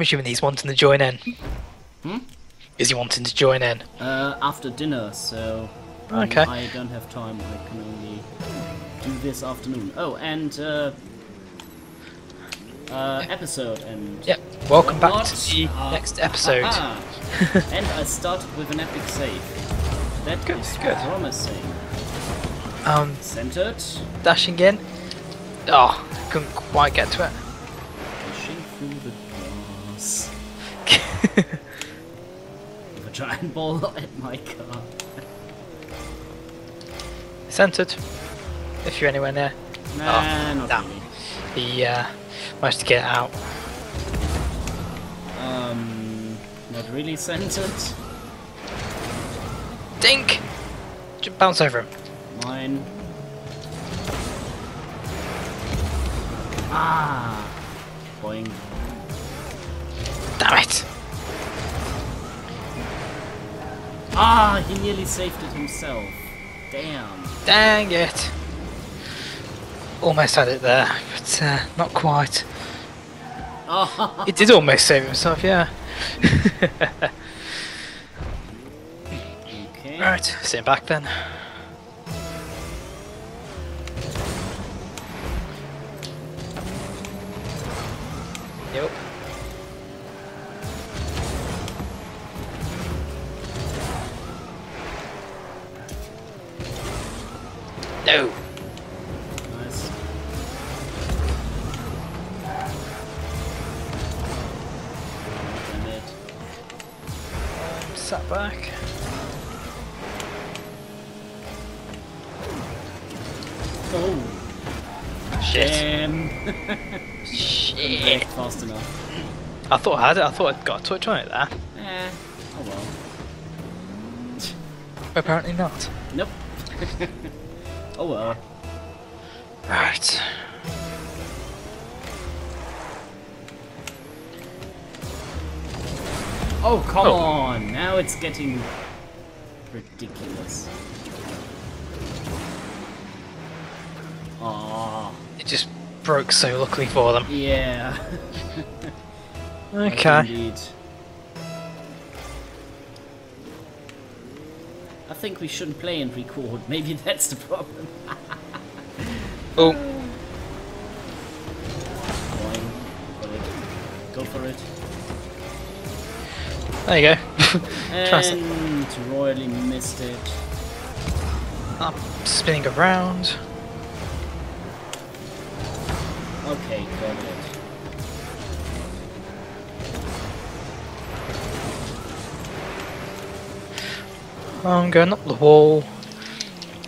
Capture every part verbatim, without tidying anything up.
I'm assuming he's wanting to join in. Hmm? Is he wanting to join in? Uh, after dinner, so um, okay. I don't have time. I can only do this afternoon. Oh, and uh, uh, episode and yeah. Welcome back what? to the uh, next episode. And I started with an epic save. That good, is good. Promising. Um, centered, dashing in. Oh, couldn't quite get to it. Dashing through the glass. Giant ball at my car. Centered. If you're anywhere near. Nah, oh, not damn. Really. He uh, managed to get out. Um, not really centered. Dink! Just bounce over him. Mine. Ah! Boing. Damn it! Ah, he nearly saved it himself. Damn. Dang it. Almost had it there, but uh, not quite. Oh. He did almost save himself, yeah. Okay. Right, sit back then. Nope. No. Nice. Sat back. Oh. Shit. Um. Shit. Fast enough. I thought I had it. I thought I'd got a touch on it there. Eh. Oh well. Apparently not. Nope. Oh well. Right. Oh come oh. on! Now it's getting ridiculous. Ah! It just broke so luckily for them. Yeah. Okay. Indeed. I think we shouldn't play and record. Maybe that's the problem. Oh. Go for it. There you go. And royally missed it. I'm spinning around. Okay, got it. I'm going up the wall.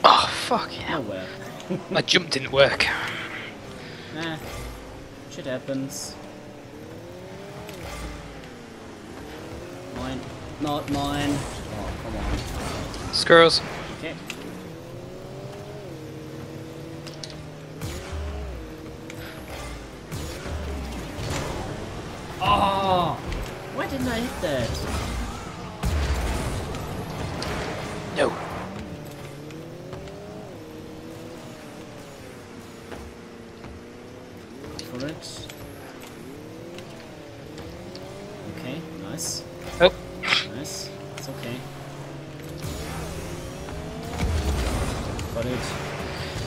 Oh, fuck yeah. Nowhere. My jump didn't work. Nah. Shit happens. Mine. Not mine. Oh, come on. Squirrels. Okay. Oh! Why didn't I hit that? No. For it. Okay, nice. Oh. Nice. It's okay. Got it.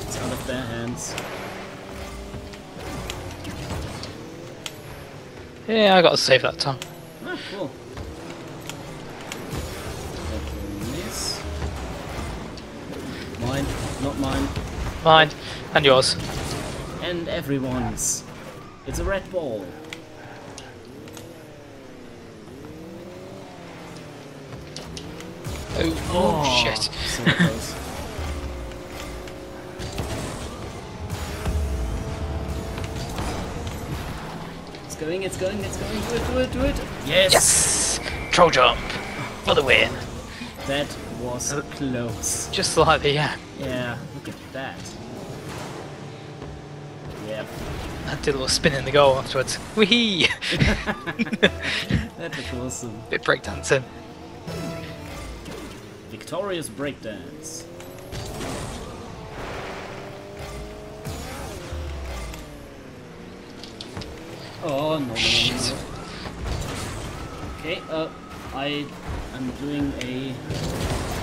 It's out of their hands. Yeah, I got to save that time. Ah, cool. Mine, not mine. Mine, and yours. And everyone's. It's a red ball. Oh, oh, oh shit. So close. It's going, it's going, it's going. Do it, do it, do it. Yes! Yes! Troll jump. For the win. That was close. Just slightly, yeah. Yeah, look at that. Yep. I did a little spin in the goal afterwards. Wee-hee! That was awesome. Bit breakdancing. Victorious breakdance. Oh, no, no, no, no. Okay, uh, I am doing a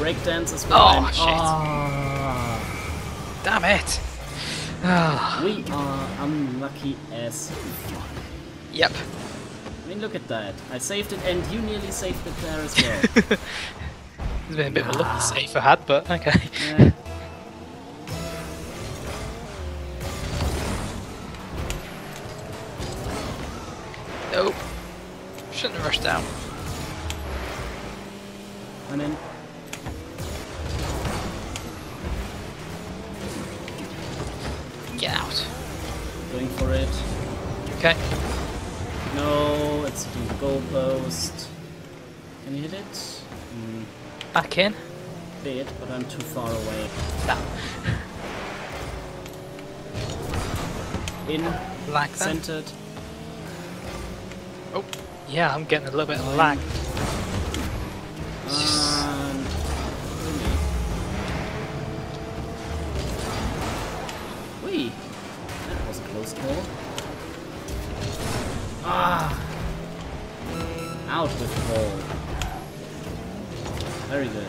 breakdance as well. Oh, shit. Oh. Damn it. Oh. We are unlucky as fuck. Yep. I mean, look at that. I saved it and you nearly saved it there as well. It's been a bit of a lucky save I had, but okay. Yeah. Nope. Shouldn't have rushed down. And then... Get out. Going for it. Okay. No, it's to the goal post. Can you hit it? Mm. Back in? Did, but I'm too far away. Down. In. Like that. Centered. Oh, yeah, I'm getting a little bit of lag. Um, Wee! That was a close call. Ah! Out with the ball. Very good.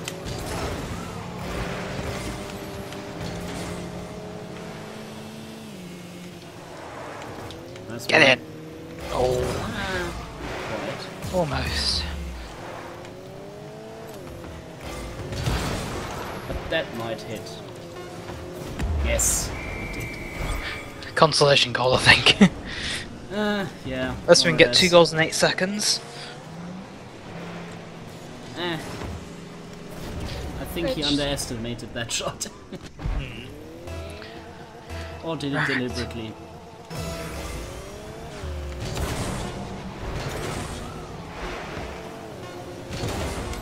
That's Get it! Oh. Almost. But that might hit. Yes, it did. Consolation goal, I think. uh, yeah. Unless we can get two goals in eight seconds. Eh. I think Rich. He underestimated that shot. hmm. Or did it deliberately.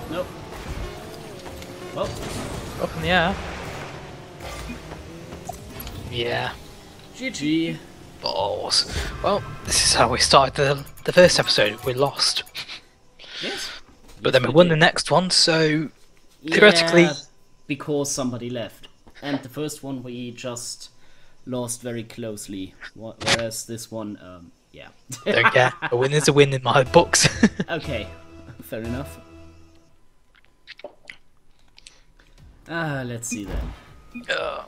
Nope. Well, up in the air. Yeah. G G. Balls. Well, this is how we started the the first episode. We lost. Yes. But yes, then we, we won did. the next one, so theoretically. Yeah, because somebody left. And the first one we just lost very closely, whereas this one, um, yeah. Don't care. A win is a win in my books. Okay. Fair enough. Ah, let's see then. Uh,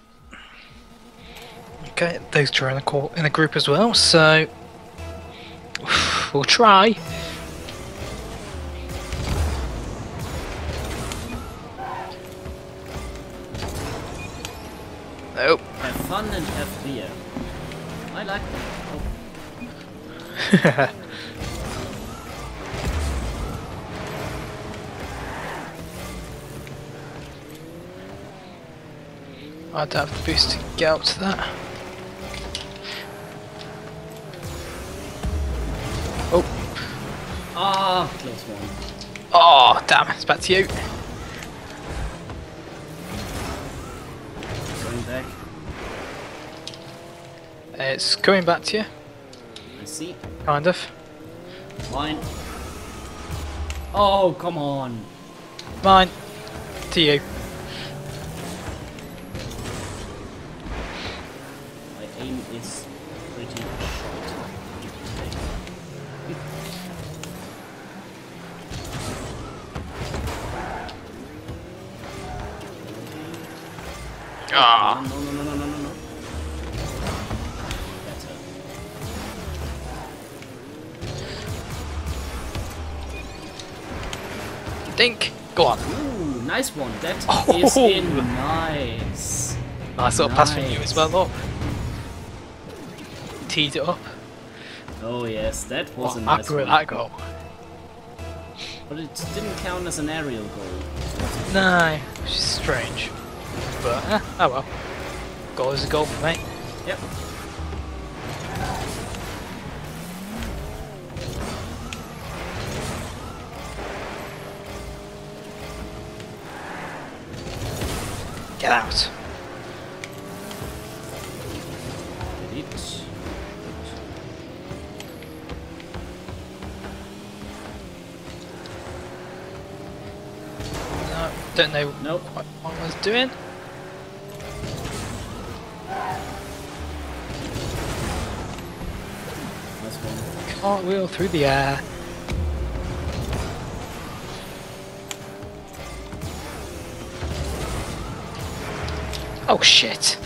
okay, those two are in a, call, in a group as well, so we'll try. Nope. Have fun and have fear. I like that. Oh. I'd have to boost to get out to that. Oh. Ah, oh, close one. Oh, damn, it's back to you. Going back. It's coming back to you. I see. Kind of. Mine. Oh, come on. Mine. To you. Is pretty short. Ah! No, no, no, no, no, no, no. That's it. Dink! Go on. Ooh, nice one. That oh. is in. Nice. Nice little nice. pass from you as well, though. Teed it up. Oh yes, that was oh, a nice accurate one. That goal. But it didn't count as an aerial goal. No, which is strange. But eh, oh well. Goal is a goal for me. Yep. Get out. Don't know nope. what I was doing. Nice one. Cartwheel through the air. Oh shit.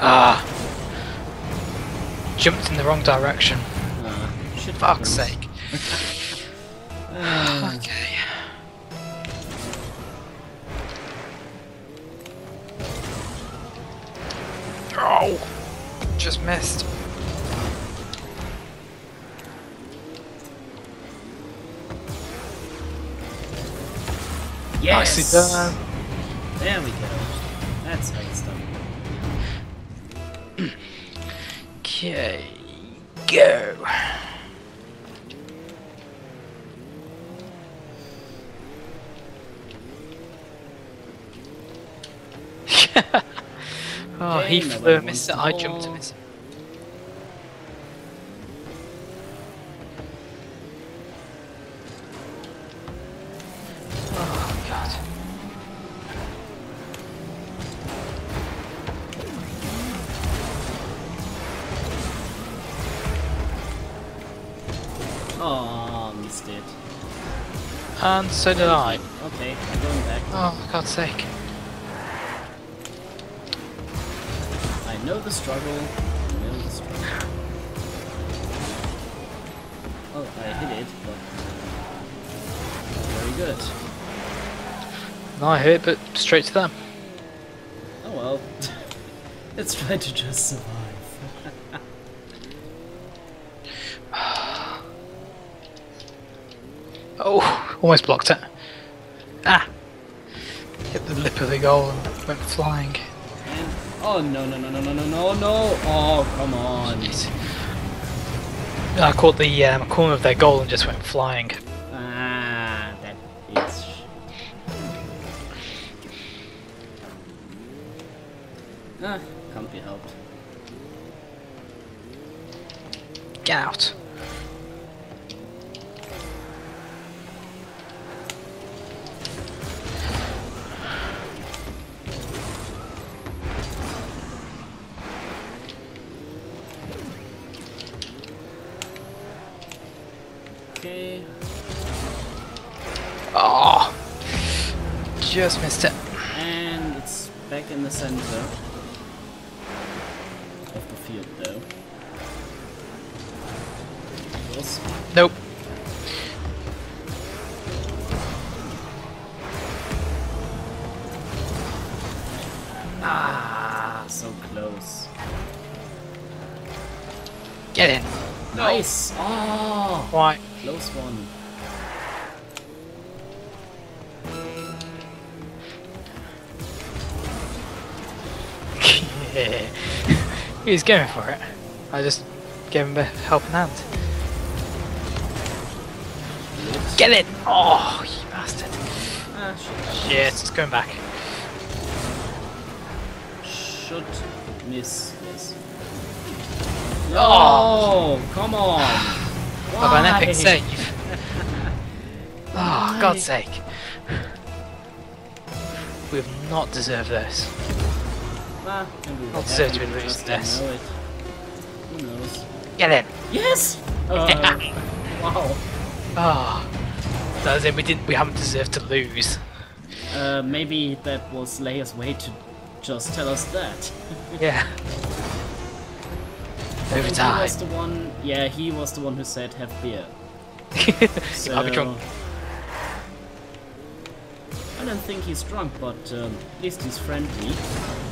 Ah. Jumped in the wrong direction. Uh, Fuck's sake. uh. Okay. Oh! Just missed. Yes! Nicely done. There we go. That's how it's done. Okay. Go! Oh, he flew and missed it. I jumped and missed it. Oh, God. Oh, missed it. And so did I. Okay, I'm going back. Oh, for God's sake. I know the struggle. I know the struggle. Oh, I hit it, but very good. No, I hit it, but straight to them. Oh well. Let's try to just survive. Oh, almost blocked it. Ah! Hit the lip of the goal and went flying. Oh no no no no no no no no! Oh come on! I caught the um, corner of their goal and just went flying. Ah, that is. Ah, can't be helped. Get out! Oh, just missed it. And it's back in the center of the field, though. Nope. Ah, so close. Get in. Nice. Oh, why? Close one. He was going for it. I just gave him a helping hand. Oops. Get it! Oh, you bastard! Ah, shit, yeah, it's going back. Should miss. Yes. No! Oh, come on! What an epic save! Oh, God's sake! We have not deserved this. Nah, I'll search with this. Who knows? Get in! Yes! Uh, wow. Oh. That was it, we didn't we haven't deserved to lose. Uh maybe that was Leia's way to just tell us that. Yeah. Over time. He was the one, yeah, he was the one who said have beer. So, I'll be drunk. I don't think he's drunk, but um, at least he's friendly.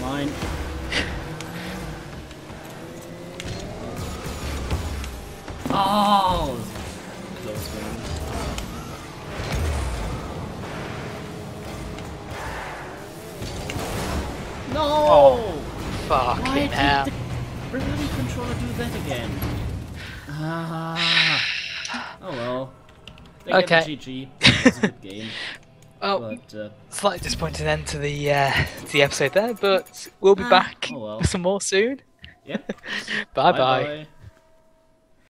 Mine. Oh! Close one. No! Oh, fucking hell. Why did the bloody controller do that again? Ah. Oh well. They okay. G G. It was a good game. Well, but, uh, slightly disappointing end to the, uh, to the episode there, but we'll be ah, back oh well. for some more soon. Yeah. Bye bye. Bye, bye.